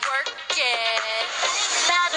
working.